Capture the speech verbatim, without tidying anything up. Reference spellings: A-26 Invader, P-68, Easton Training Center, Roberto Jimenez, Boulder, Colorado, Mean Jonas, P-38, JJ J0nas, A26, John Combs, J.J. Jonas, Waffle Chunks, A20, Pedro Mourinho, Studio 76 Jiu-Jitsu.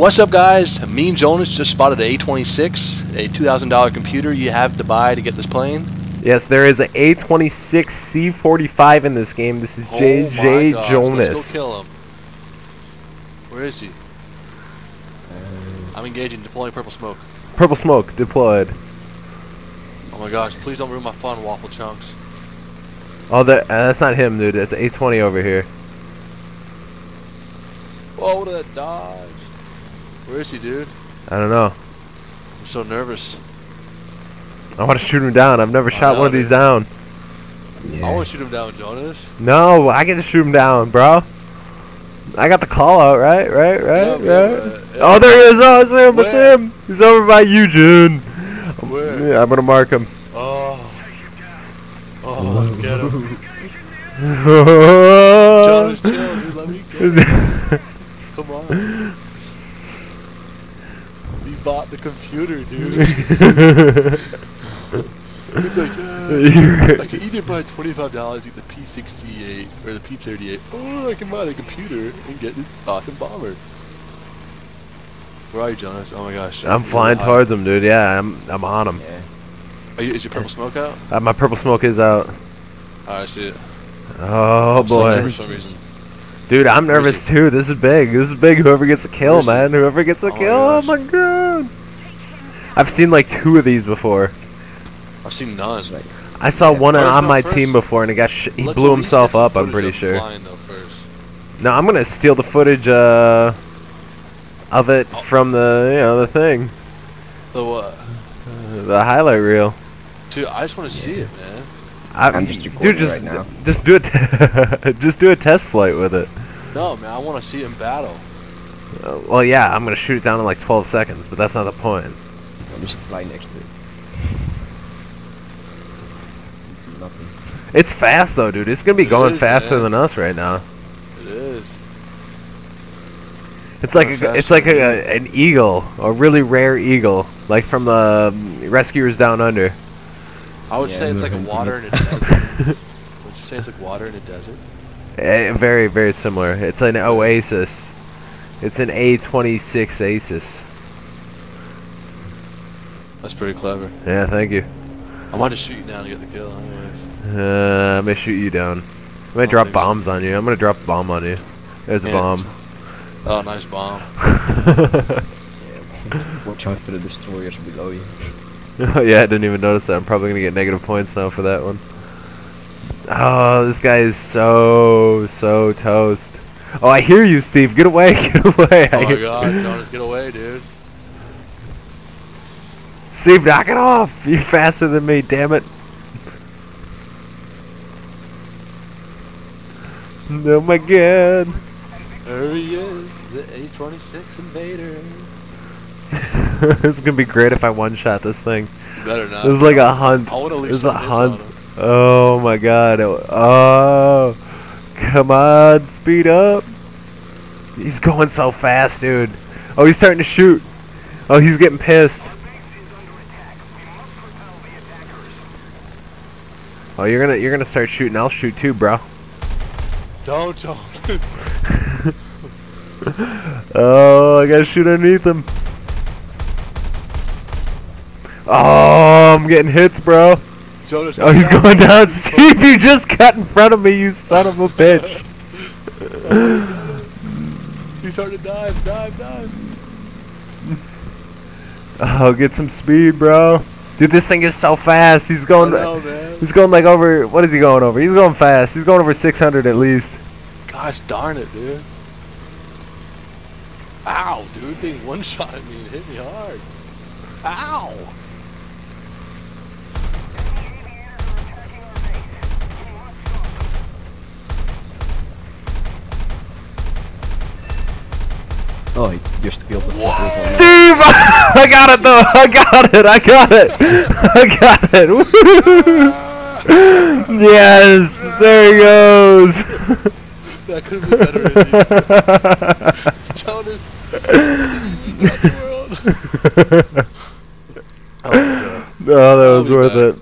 What's up, guys? Mean Jonas just spotted an A twenty-six, a two thousand dollar computer you have to buy to get this plane. Yes, there is an A twenty-six C forty-five in this game. This is J J. Jonas. Let's go kill him. Where is he? I'm engaging, deploying purple smoke. Purple smoke deployed. Oh my gosh, please don't ruin my fun, Waffle Chunks. Oh, that, uh, that's not him, dude. That's A twenty over here. Whoa, that dodge. Where is he, dude? I don't know. I'm so nervous. I want to shoot him down. I've never I shot know, one of dude. these down. Yeah. I want to shoot him down, Jonas. No, I get to shoot him down, bro. I got the call out, right? Right? Right? Yeah, right? Man, uh, oh, there he is. Oh, it's him. Where? It's him. He's over by you, June. Where? Yeah, I'm going to mark him. Oh. Oh, get him. Jonas, chill, dude. Let me get him. Come on. He bought the computer, dude. It's like, uh, I can either buy twenty-five dollars, get the P sixty-eight or the P thirty-eight, or I can buy the computer and get this awesome bomber. Where are you, Jonas? Oh my gosh. I'm You're flying towards him, dude. Yeah, I'm I'm on him. Yeah. Are you, is your purple smoke out? Uh, my purple smoke is out. Alright, I see it. Oh, I'm boy. For some reason. Dude, I'm nervous too. This is big. This is big. Whoever gets a kill, man. Whoever gets a kill. Oh my god. I've seen like two of these before. I've seen none. I saw one on my team before, and it got sh he blew himself up. I'm pretty sure. No, I'm gonna steal the footage uh, of it from the you know the thing. The what? Uh, the highlight reel. Dude, I just want to see it, man. I'm, I'm just dude, just right now. just do a t just do a test flight with it. No, man, I want to see it in battle. Uh, well, yeah, I'm gonna shoot it down in like twelve seconds, but that's not the point. I'll just fly next to it. Do nothing. It's fast though, dude. It's gonna be it going is, faster man. than us right now. It is. It's like a, it's like a, an eagle, a really rare eagle, like from the um, Rescuers Down Under. I would yeah, say it's like a water in a desert. Would you say it's like water in a desert? Uh, very, very similar. It's an oasis. It's an A twenty-six Aces. That's pretty clever. Yeah, thank you. I might just shoot you down to get the kill anyways. Uh, I'm gonna shoot you down. I'm gonna oh, drop bombs so. on you. I'm gonna drop a bomb on you. There's yeah, a bomb. Oh, nice bomb. Yeah, what chance for the destroyers below you? Oh yeah, I didn't even notice that. I'm probably going to get negative points now for that one. Oh, this guy is so, so toast. Oh, I hear you, Steve. Get away, get away. Oh my god, Jonas, get away, dude. Steve, knock it off. You're faster than me, damn it. Oh my god. There he is, the A twenty-six Invader. This is gonna be great if I one-shot this thing. You better not. This is like a hunt. This is a hunt. Oh my god. Oh, come on, speed up. He's going so fast, dude. Oh, he's starting to shoot. Oh, he's getting pissed. Oh, you're gonna you're gonna start shooting. I'll shoot too, bro. Don't don't. Oh, I gotta shoot underneath him. Oh, I'm getting hits, bro. Jonas, oh, he's going down. Steve, you just got in front of me, you son of a bitch. He's starting to dive, dive, dive. Oh, get some speed, bro. Dude, this thing is so fast. He's going. I know, he's going like over. What is he going over? He's going fast. He's going over six hundred at least. Gosh darn it, dude. Ow, dude, they one-shotted me and hit me hard. Ow. Oh, he just killed the fucker. Steve! I got it though! I got it! I got it! I got it! Woo! Yes! There he goes! That could be better than you. Jonas! Oh, oh, that was worth it.